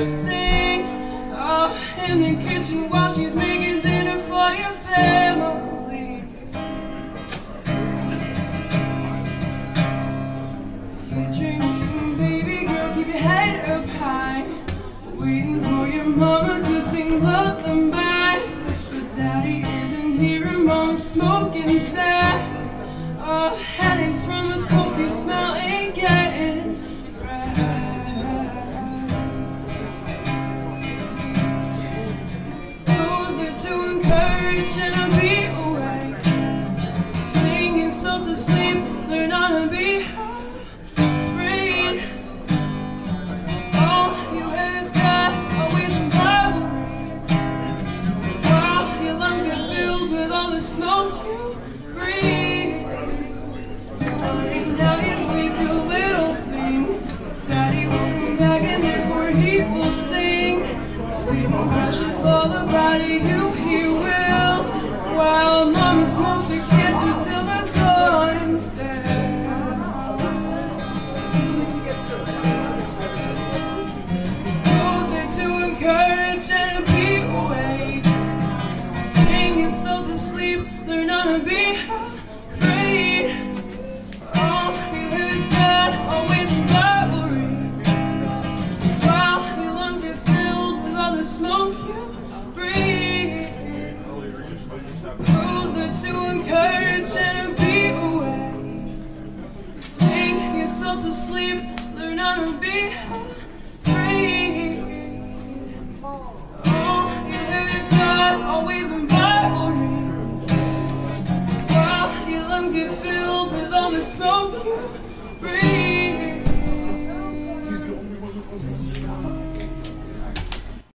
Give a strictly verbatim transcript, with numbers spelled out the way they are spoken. Sing. Oh, in the kitchen while she's making dinner for your family. Keep drinking, baby girl, keep your head up high. Waiting for your mama to sing lullabies. But daddy isn't here and mama's smoking sacks. Oh, headaches from the smoke you smell ain't getting. And I'll be awake, sing yourself to sleep, learn how to be free. All you hear is God, always in poverty. While your lungs are filled with all the smoke you breathe, and now you sleep, you little thing. Daddy will come back and therefore he will sing. Sleep a precious lullaby to you. While mama smokes her kids until the dawn instead. Those are to encourage and to be awake, sing your soul to sleep, learn how to be afraid. All you hear is God, always in rivalries. While your lungs are filled with all the smoke you breathe. Rules are to encourage and be away, sing yourself to sleep, learn how to be free. Oh, you live is not always in rivalry. While your lungs are filled with all the smoke you breathe.